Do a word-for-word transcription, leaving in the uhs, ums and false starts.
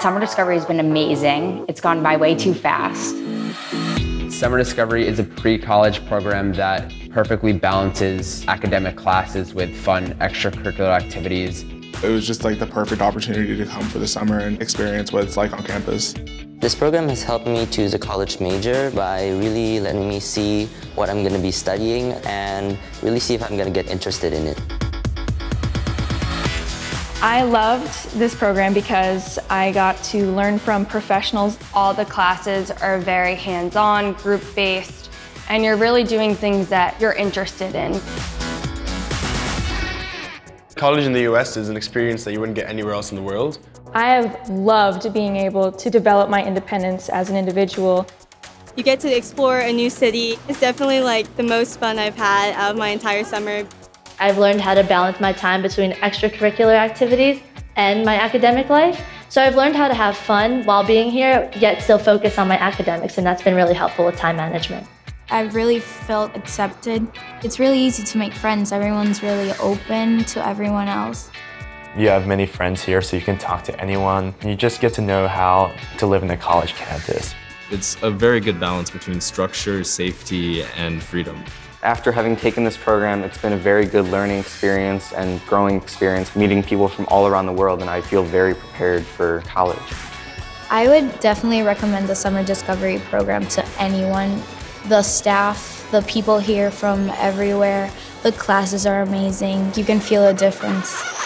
Summer Discovery has been amazing. It's gone by way too fast. Summer Discovery is a pre-college program that perfectly balances academic classes with fun extracurricular activities. It was just like the perfect opportunity to come for the summer and experience what it's like on campus. This program has helped me choose a college major by really letting me see what I'm going to be studying and really see if I'm going to get interested in it. I loved this program because I got to learn from professionals. All the classes are very hands-on, group-based, and you're really doing things that you're interested in. College in the U S is an experience that you wouldn't get anywhere else in the world. I have loved being able to develop my independence as an individual. You get to explore a new city. It's definitely like the most fun I've had out of my entire summer. I've learned how to balance my time between extracurricular activities and my academic life. So I've learned how to have fun while being here, yet still focus on my academics, and that's been really helpful with time management. I've really felt accepted. It's really easy to make friends. Everyone's really open to everyone else. You have many friends here, so you can talk to anyone. You just get to know how to live in a college campus. It's a very good balance between structure, safety, and freedom. After having taken this program, it's been a very good learning experience and growing experience, meeting people from all around the world, and I feel very prepared for college. I would definitely recommend the Summer Discovery program to anyone. The staff, the people here from everywhere, the classes are amazing. You can feel a difference.